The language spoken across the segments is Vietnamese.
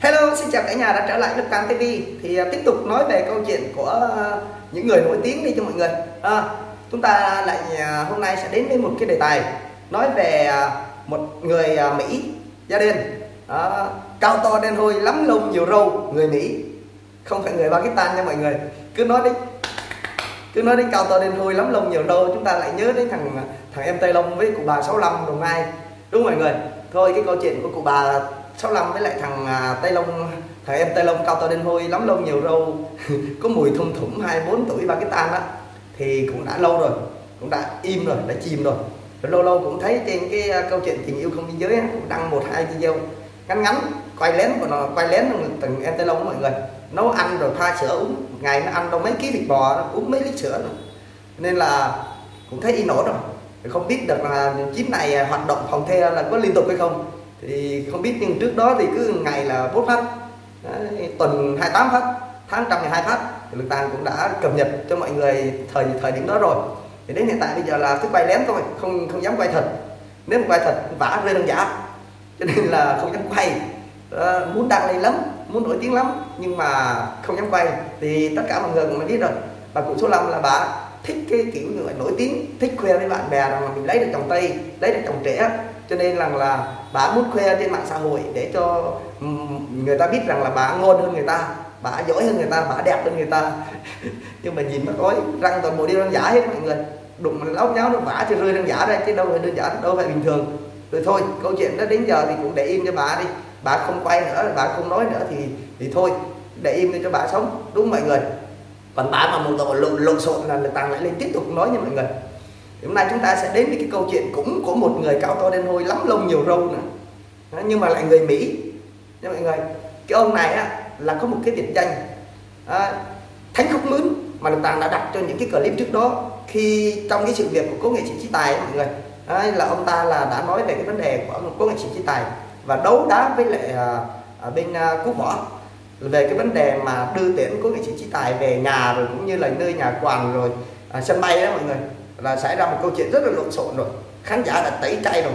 Hello, xin chào cả nhà đã trở lại Lực Tàng TV. Thì tiếp tục nói về câu chuyện của những người nổi tiếng đi cho mọi người. Chúng ta lại hôm nay sẽ đến với một cái đề tài nói về một người Mỹ da đen, cao to đen hôi, lắm lông nhiều râu, người Mỹ, không phải người Pakistan nha mọi người. Cứ nói đến cao to đen hôi lắm lông nhiều râu, chúng ta lại nhớ đến thằng em Tây Long với cụ bà 65 Đồng Nai, đúng không mọi người? Thôi cái câu chuyện của cụ bà 65 với lại thằng em Tây Long cao to đen hôi lắm lông nhiều râu có mùi thum thủm 24 tuổi Pakistan á, thì cũng đã lâu rồi, cũng đã im rồi, đã chìm rồi. Rồi lâu lâu cũng thấy trên cái câu chuyện tình yêu không biên giới á, cũng đăng 1-2 video ngắn quay lén từng em Tây Long mọi người. Nấu ăn rồi pha sữa uống, một ngày nó ăn đâu mấy ký thịt bò, uống mấy lít sữa nữa. Nên là cũng thấy y nổ rồi. Không biết được là chiếc này hoạt động phòng the là có liên tục hay không thì không biết, nhưng trước đó thì cứ ngày là 4 phát, tuần 28 phát, tháng 112 phát, thì Lực Tàng cũng đã cập nhật cho mọi người thời điểm đó rồi. Thì đến hiện tại bây giờ là cứ quay lén thôi, không dám quay thật. Nếu mà quay thật vả rơi đơn giả, cho nên là không dám quay. Muốn đăng lên lắm, muốn nổi tiếng lắm, nhưng mà không dám quay. Thì tất cả mọi người cũng mới biết rồi. Bà cụ số 5 là bà thích cái kiểu người nổi tiếng, thích khoe với bạn bè rằng là mình lấy được chồng Tây, lấy được chồng trẻ, cho nên rằng là bà muốn khoe trên mạng xã hội để cho người ta biết rằng là bà ngon hơn người ta, bà giỏi hơn người ta, bà đẹp hơn người ta. Nhưng mà nhìn mà nói răng toàn bộ đi đơn giả hết mọi người, đụng lóc nháo nó vả cho rơi đơn giả ra, chứ đâu phải đơn giả, đâu phải bình thường. Rồi thôi câu chuyện đó đến giờ thì cũng để im cho bà đi, bà không quay nữa, bà không nói nữa thì thôi để im để cho bà sống, đúng không mọi người? Còn bà mà một tội lộn xộn là Lực Tàng lại lên tiếp tục nói nha mọi người. Thì hôm nay chúng ta sẽ đến với cái câu chuyện cũng của một người cao to đen hôi lắm lông nhiều râu nữa. Đó, nhưng mà lại người Mỹ nha mọi người. Cái ông này á, là có một cái biệt danh Thánh Khóc Mướn mà Lực Tàng đã đặt cho những cái clip trước đó, khi trong cái sự việc của cố nghệ sĩ Chí Tài ấy, mọi người. Đó, là ông ta là đã nói về cái vấn đề của cố nghệ sĩ Chí Tài và đấu đá với lại bên Quốc Võ về cái vấn đề mà đưa tiễn cố nghệ sĩ Chí Tài về nhà, rồi cũng như là nơi nhà quàn, rồi sân bay đó mọi người, là xảy ra một câu chuyện rất là lộn xộn rồi, khán giả đã tẩy chay rồi.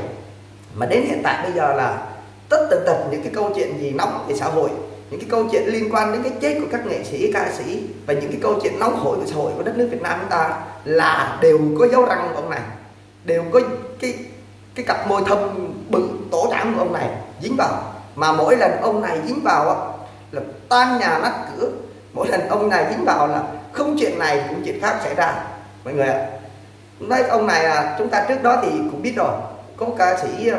Mà đến hiện tại bây giờ là tất tần tật những cái câu chuyện gì nóng về xã hội, những cái câu chuyện liên quan đến cái chết của các nghệ sĩ, ca sĩ, và những cái câu chuyện nóng hổi của xã hội của đất nước Việt Nam chúng ta là đều có dấu răng của ông này, đều có cái cặp môi thâm bự tổ trắng của ông này dính vào. Mà mỗi lần ông này dính vào á, là tan nhà nát cửa, mỗi lần ông này dính vào là không chuyện này cũng chuyện khác xảy ra mọi người ạ. Nói ông này là chúng ta trước đó thì cũng biết rồi, có ca sĩ,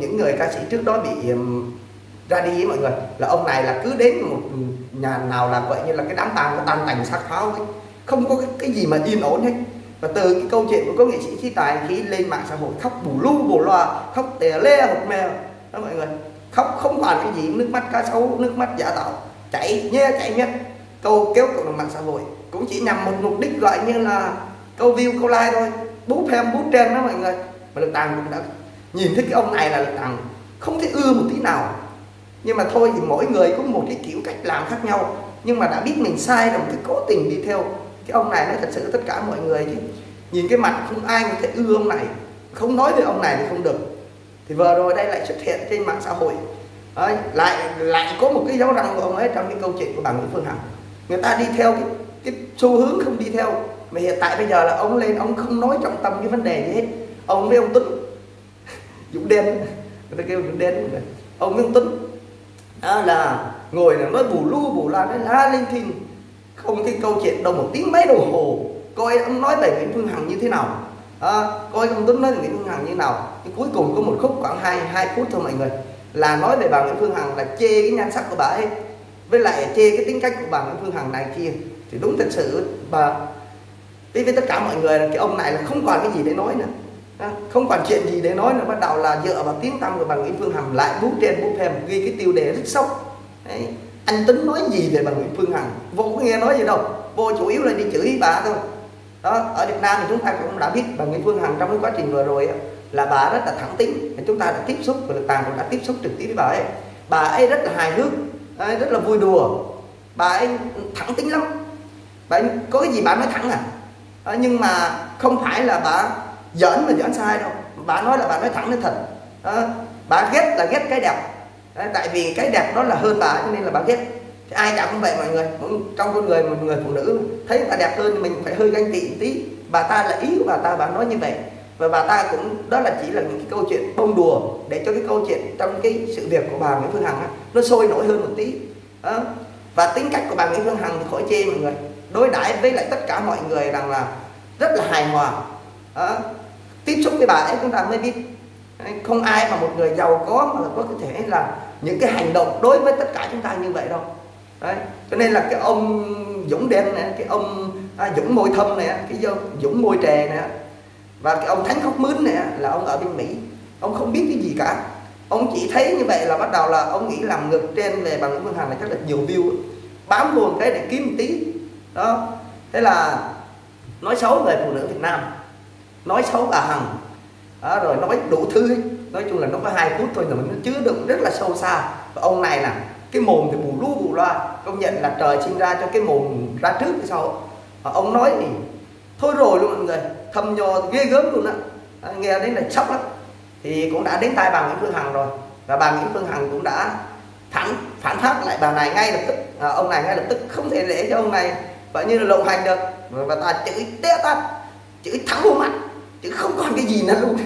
những người ca sĩ trước đó bị ra đi với mọi người, là ông này là cứ đến một nhà nào là vậy như là cái đám tang tan tành sát pháo ấy, không có cái gì mà yên ổn hết. Và từ cái câu chuyện của cố nghệ sĩ Chí Tài khi lên mạng xã hội khóc bù lu bù loa, khóc tè le hột mèo đó mọi người, khóc không còn cái gì, nước mắt cá sấu, nước mắt giả tạo chảy nhé chảy nhé. Câu kéo cộng đồng mạng xã hội cũng chỉ nhằm một mục đích gọi như là câu view, câu like thôi, bút thêm bút trên đó mọi người. Mà Lực Tàng cũng đã nhìn thấy cái ông này là Lực Tàng không thấy ưa một tí nào. Nhưng mà thôi thì mỗi người có một cái kiểu cách làm khác nhau, nhưng mà đã biết mình sai rồi cứ cố tình đi theo cái ông này. Nói thật sự tất cả mọi người nhìn cái mặt không ai có thể ưa ông này, không nói về ông này thì không được. Thì vừa rồi đây lại xuất hiện trên mạng xã hội đấy, lại có một cái dấu răng của ông ấy trong cái câu chuyện của bà Nguyễn Phương Hằng. Người ta đi theo cái xu hướng không đi theo, mà hiện tại bây giờ là ông lên ông không nói trọng tâm cái vấn đề gì hết. Ông với ông Tuấn Dũng Đen, người ta kêu Dũng Đen, ông với ông Tuấn đó là ngồi là nói bù lu bù la, nói la linh thinh, không thấy câu chuyện đâu một tiếng mấy đồng hồ. Coi ông nói về Nguyễn Phương Hằng như thế nào, coi ông Tuấn nói về Nguyễn Phương Hằng như thế nào. Thì cuối cùng có một khúc khoảng 2 phút thôi mọi người, là nói về bà Nguyễn Phương Hằng, là chê cái nhan sắc của bà ấy, với lại chê cái tính cách của bà Nguyễn Phương Hằng này kia. Thì đúng thật sự bà với tất cả mọi người là cái ông này là không còn cái gì để nói nữa, không còn chuyện gì để nói nữa. Bắt đầu là dựa vào tiếng tăm của bà Nguyễn Phương Hằng lại bút trên bút thêm ghi cái tiêu đề rất sốc. Đấy, anh Tuấn nói gì về bà Nguyễn Phương Hằng vô có nghe nói gì đâu, vô chủ yếu là đi chửi bà thôi đó. Ở Việt Nam thì chúng ta cũng đã biết bà Nguyễn Phương Hằng trong cái quá trình vừa rồi là bà rất là thẳng tính, chúng ta đã tiếp xúc và Lực Tàng cũng đã tiếp xúc trực tiếp với bà ấy. Bà ấy rất là hài hước, rất là vui đùa, bà ấy thẳng tính lắm, bà ấy có cái gì bà nói thẳng à. Nhưng mà không phải là bà giỡn mà giỡn sai đâu, bà nói là bà nói thẳng đến thật. Bà ghét là ghét cái đẹp, Tại vì cái đẹp đó là hơn bà, cho nên là bà ghét. Thì ai chả cũng vậy mọi người. Trong con người, một người phụ nữ thấy bà đẹp hơn thì mình phải hơi ganh tị một tí. Bà ta là ý của bà ta, bà nói như vậy. Và bà ta cũng, đó là chỉ là những cái câu chuyện bông đùa để cho cái câu chuyện trong cái sự việc của bà Nguyễn Phương Hằng á, nó sôi nổi hơn một tí đó. Và tính cách của bà Nguyễn Phương Hằng thì khỏi chê mọi người, đối đãi với lại tất cả mọi người rằng là rất là hài hòa đó. Tiếp xúc với bà ấy chúng ta mới biết, không ai mà một người giàu có mà có thể là những cái hành động đối với tất cả chúng ta như vậy đâu. Đấy. Cho nên là cái ông Dũng đen này, cái ông Dũng môi thâm này, cái Dũng môi trề này, và cái ông Thánh khóc mướn này là ông ở bên Mỹ, ông không biết cái gì cả. Ông chỉ thấy như vậy là bắt đầu là ông nghĩ làm ngược trên về bằng Phương Hằng là chắc là nhiều view, bám vô cái để kiếm một tí đó. Thế là nói xấu về phụ nữ Việt Nam, nói xấu bà Hằng đó, rồi nói đủ thứ. Nói chung là nó có 2 phút thôi là mình chứa đựng rất là sâu xa. Và ông này là cái mồm thì bù lú bù loa, công nhận là trời sinh ra cho cái mồm ra trước cái sau. Và ông nói thì thôi rồi luôn mọi người, thâm nhò ghê gớm luôn á, nghe đến là sốc lắm. Thì cũng đã đến tai bà Nguyễn Phương Hằng rồi, và bà Nguyễn Phương Hằng cũng đã phản thác lại bà này ngay lập tức. Ông này ngay lập tức không thể để cho ông này vậy như là lộng hành được, và ta chửi té tát, chửi thẳng vô mặt, chửi không còn cái gì nữa luôn.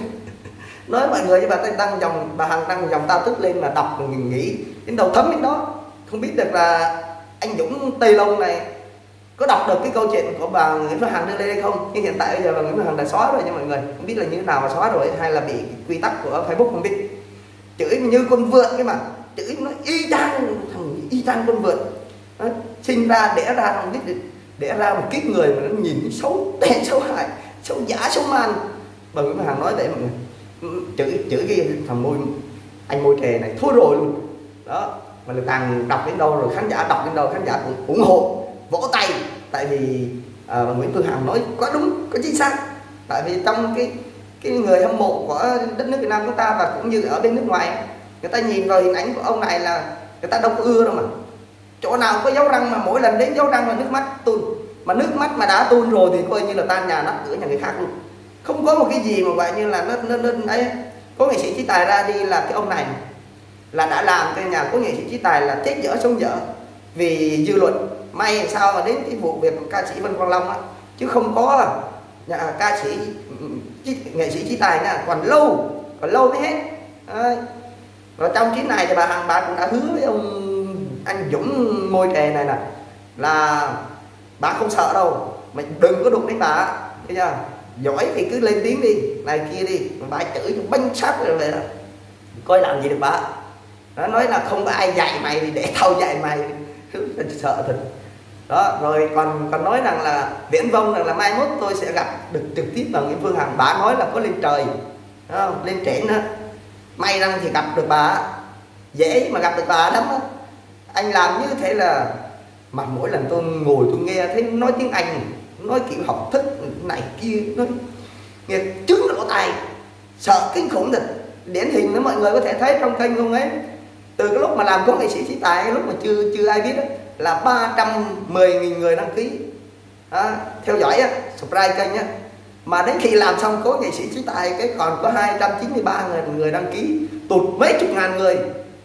Nói mọi người, bà ta đăng dòng, bà Hằng đăng dòng tao tức lên mà đọc mình nghĩ đến đầu thấm đến đó. Không biết được là anh Dũng Taylor này có đọc được cái câu chuyện của bà Nguyễn Phương Hằng đưa lên hay không. Nhưng hiện tại bây giờ bà Nguyễn Phương Hằng đã xóa rồi nha mọi người, không biết là như thế nào mà xóa rồi hay là bị quy tắc của Facebook không biết. Chửi như con vượn cái mà, chửi nó y chang, thằng y chang con vượn, nó sinh ra đẻ ra không biết được, đẻ ra một kiếp người mà nó nhìn xấu tệ, xấu hại, xấu giả, xấu man. Bà Nguyễn Phương Hằng nói vậy mọi người, chửi cái thằng môi anh môi trề này thôi rồi luôn đó. Mà Lực Tàng đọc đến đâu rồi, khán giả đọc đến đâu khán giả cũng ủng hộ vỗ tay. Tại vì bà Nguyễn Phương Hằng nói quá đúng, có chính xác. Tại vì trong cái người hâm mộ của đất nước Việt Nam chúng ta, và cũng như ở bên nước ngoài, người ta nhìn vào hình ảnh của ông này là người ta đâu có ưa đâu mà. Chỗ nào có dấu răng mà mỗi lần đến dấu răng là nước mắt tuôn. Mà nước mắt mà đã tuôn rồi thì coi như là tan nhà nát cửa nhà người khác luôn. Không có một cái gì mà vậy như là nó ấy. Có nghệ sĩ Chí Tài ra đi là cái ông này là đã làm cho nhà có nghệ sĩ Chí Tài là chết dở sống dở vì dư luận. May làm sao mà đến cái vụ việc của ca sĩ Vân Quang Long á, chứ không có ca sĩ nghệ sĩ Chí Tài nha, còn lâu mới hết. Và trong chuyến này thì bà Hằng bà cũng đã hứa với ông anh Dũng môi trề này nè là bà không sợ đâu, mày đừng có đụng đến bà, thấy chưa? Giỏi thì cứ lên tiếng đi, này kia đi, bà chửi banh sát rồi vậy đó, coi làm gì được bà. Nó nói là không có ai dạy mày thì để tao dạy mày, sợ thật đó. Rồi còn nói rằng là viễn vông rằng là mai mốt tôi sẽ gặp được trực tiếp bà Nguyễn Phương Hằng. Bà nói là có lên trời không, lên trển đó, may rằng thì gặp được bà, dễ mà gặp được bà lắm đó. Anh làm như thế là mà mỗi lần tôi ngồi tôi nghe thấy nói tiếng Anh, nói kiểu học thức này kia, nói nghe trứng lỗ tai, sợ kinh khủng thật. Điển hình đó mọi người có thể thấy trong kênh không ấy, từ cái lúc mà làm có nghệ sĩ Chí Tài, lúc mà chưa ai biết đó, là 310.000 người đăng ký theo dõi á, subscribe kênh á, mà đến khi làm xong có nghệ sĩ Chí Tài cái còn có 293 người đăng ký, tụt mấy chục ngàn người.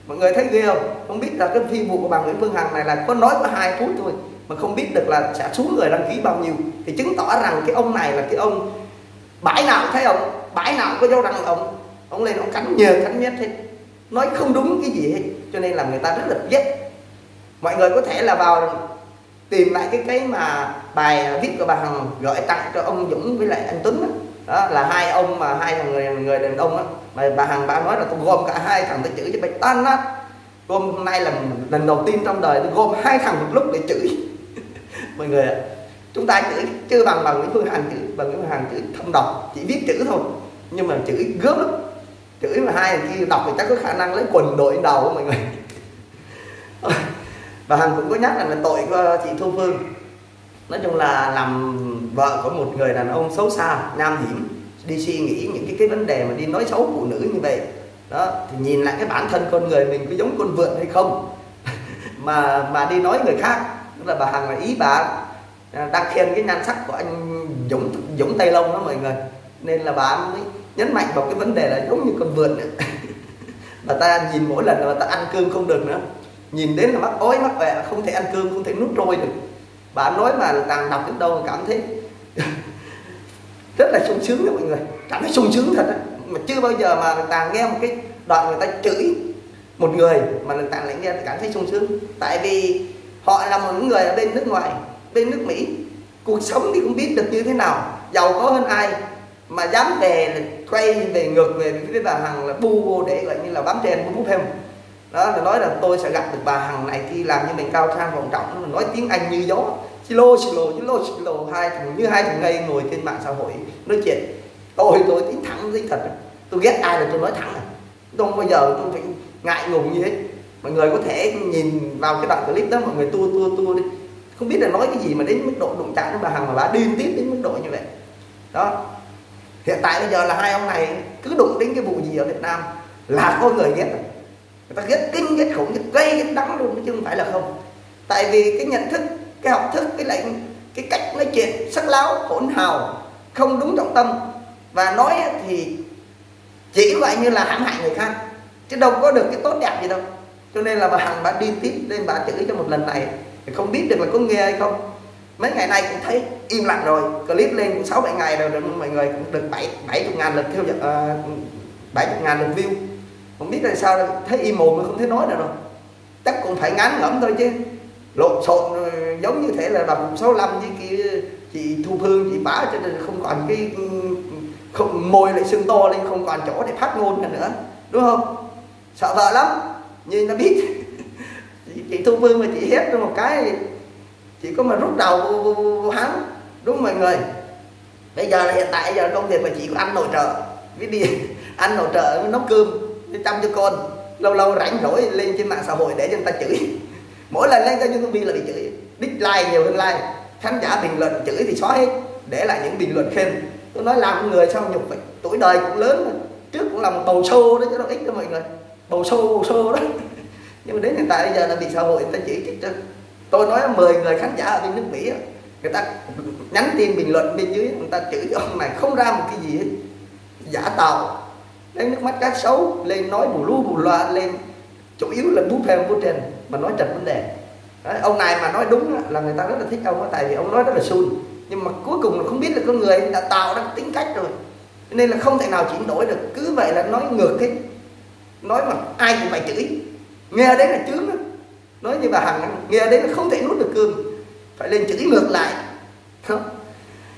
Mọi người thấy ghê không? Không biết là cái phi vụ của bà Nguyễn Phương Hằng này là có nói có 2 phút thôi mà không biết được là sẽ xuống người đăng ký bao nhiêu, thì chứng tỏ rằng cái ông này là cái ông bãi nào thấy ông, bãi nào có dấu răng ông lên ông cắn nhờ cắn nhét hết, nói không đúng cái gì hết, cho nên là người ta rất là ghét. Mọi người có thể là vào tìm lại cái mà bài viết của bà Hằng gửi tặng cho ông Dũng với lại anh Tuấn đó, là hai ông mà hai người đàn ông đó. Mà bà Hằng bà nói là tôi gom cả hai thằng tôi chửi cho bạch tan đó. Gom hôm nay là lần đầu tiên trong đời tôi gom 2 thằng một lúc để chửi. Mọi người ạ, chúng ta chửi chưa bằng bà Nguyễn Phương Hằng chửi. Bà Nguyễn Phương Hằng chửi thâm độc, chỉ viết chữ thôi, nhưng mà chửi gớm lắm. Chửi mà hai khi đọc thì chắc có khả năng lấy quần đội đầu của mọi người. Bà Hằng cũng có nhắc là tội của chị Thu Phương. Nói chung là làm vợ của một người đàn ông xấu xa, nham hiểm, đi suy nghĩ những cái vấn đề mà đi nói xấu phụ nữ như vậy đó, thì nhìn lại cái bản thân con người mình có giống con vượn hay không mà đi nói người khác. Tức là bà Hằng là ý bà đang khen cái nhan sắc của anh Dũng Tây Long đó mọi người, nên là bà mới nhấn mạnh vào cái vấn đề là giống như con vượn Và ta nhìn mỗi lần là ta ăn cơm không được nữa, nhìn đến là mắc ói mắc vẹ, không thể ăn cơm, không thể nuốt trôi được. Bà nói mà Tàng đọc đến đâu cảm thấy rất là sung sướng đó mọi người, cảm thấy sung sướng thật đó. Mà chưa bao giờ mà Tàng nghe một cái đoạn người ta chửi một người mà Tàng lại nghe cảm thấy sung sướng. Tại vì họ là một người ở bên nước ngoài, bên nước Mỹ, cuộc sống thì cũng biết được như thế nào, giàu có hơn ai, mà dám về quay về ngược về với bà Hằng là bu vô để gọi như là bám trên bút thêm. Đó là nói là tôi sẽ gặp được bà Hằng này khi làm như mình cao sang vòng trọng, mình nói tiếng Anh như gió, silo, hai thằng ngây ngồi trên mạng xã hội nói chuyện. Tôi tính thẳng với thật, tôi ghét ai là tôi nói thẳng, tôi không bao giờ tôi phải ngại ngùng như hết. Mọi người có thể nhìn vào cái đoạn clip đó, mọi người tua đi, không biết là nói cái gì mà đến mức độ đụng chạm đến bà Hằng mà bà điên tiếp đến mức độ như vậy. Đó, hiện tại bây giờ là hai ông này cứ đụng đến cái vụ gì ở Việt Nam là có người ghét, người ta ghét kinh, ghét khủng, ghét gây, ghét đắng luôn, chứ không phải là không. Tại vì cái nhận thức, cái học thức, cái cách nói chuyện sắc láo, hỗn hào, không đúng trọng tâm, và nói thì chỉ vậy như là hãm hại người khác, chứ đâu có được cái tốt đẹp gì đâu. Cho nên là bà Hằng bà đi tiếp lên bà chửi cho một lần này, không biết được là có nghe hay không. Mấy ngày nay cũng thấy im lặng rồi, clip lên cũng 6-7 ngày rồi, mọi người cũng được 70.000 lượt theo dõi, 70.000 lượt view. Không biết tại sao đâu, thấy im mồm mà không thấy nói nữa rồi. Chắc cũng phải ngán ngẩm thôi chứ. Lộn xộn giống như thế là bà 65 với kia chị Thu Phương, chị bả cho nên không còn cái không, môi lại sưng to lên, không còn chỗ để phát ngôn nữa, đúng không? Sợ vợ lắm, nhưng nó biết. Chị Thu Phương mà chị hét cho một cái chỉ có mà rút đầu vô hắn, đúng không mọi người? Bây giờ là hiện tại giờ công việc mà chị có ăn nội trợ, với đi ăn nội trợ nấu cơm chăm cho con, lâu lâu rảnh rỗi lên trên mạng xã hội để cho người ta chửi. Mỗi lần lên kênh YouTube là bị chửi, dislike nhiều hơn like, khán giả bình luận chửi thì xóa hết, để lại những bình luận khen. Tôi nói làm người sao nhục vậy, tuổi đời cũng lớn rồi, trước cũng là một bầu xô đó chứ đâu ít đâu mọi người, bầu xô đó. Nhưng mà đến hiện tại bây giờ là bị xã hội người ta chỉ trích. Tôi nói 10 người khán giả ở bên nước Mỹ, người ta nhắn tin bình luận bên dưới, người ta chửi ông này không ra một cái gì hết, giả tạo, lấy nước mắt cá sấu lên nói bù lu bù loa lên, chủ yếu là bút phèm bút trình mà nói trật vấn đề. Đấy, ông này mà nói đúng là người ta rất là thích ông đó, tại vì ông nói rất là xui, nhưng mà cuối cùng là không biết là con người đã tạo ra tính cách rồi, nên là không thể nào chuyển đổi được. Cứ vậy là nói ngược hết, nói mà ai cũng phải chửi, nghe đấy là chướng đó. Nói như bà Hằng, nghe đấy là không thể nuốt được cơm, phải lên chửi ngược lại. Không.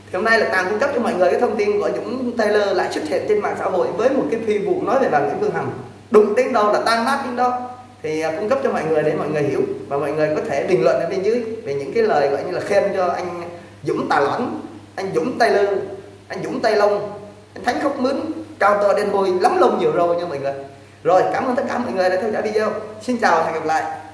Thì hôm nay là Tàng cung cấp cho mọi người cái thông tin của Dũng Taylor lại xuất hiện trên mạng xã hội với một cái phi vụ nói về bà Nguyễn Phương Hằng, đụng đến đâu là tan nát đến đâu. Thì cung cấp cho mọi người để mọi người hiểu, và mọi người có thể bình luận ở bên dưới về những cái lời gọi như là khen cho anh Dũng Tà Lõn, anh Dũng Taylor, anh Dũng Tây Long, anh Thánh Khóc Mướn, cao to đen bôi lắm lông nhiều râu nha mọi người. Rồi, cảm ơn tất cả mọi người đã theo dõi video. Xin chào và hẹn gặp lại.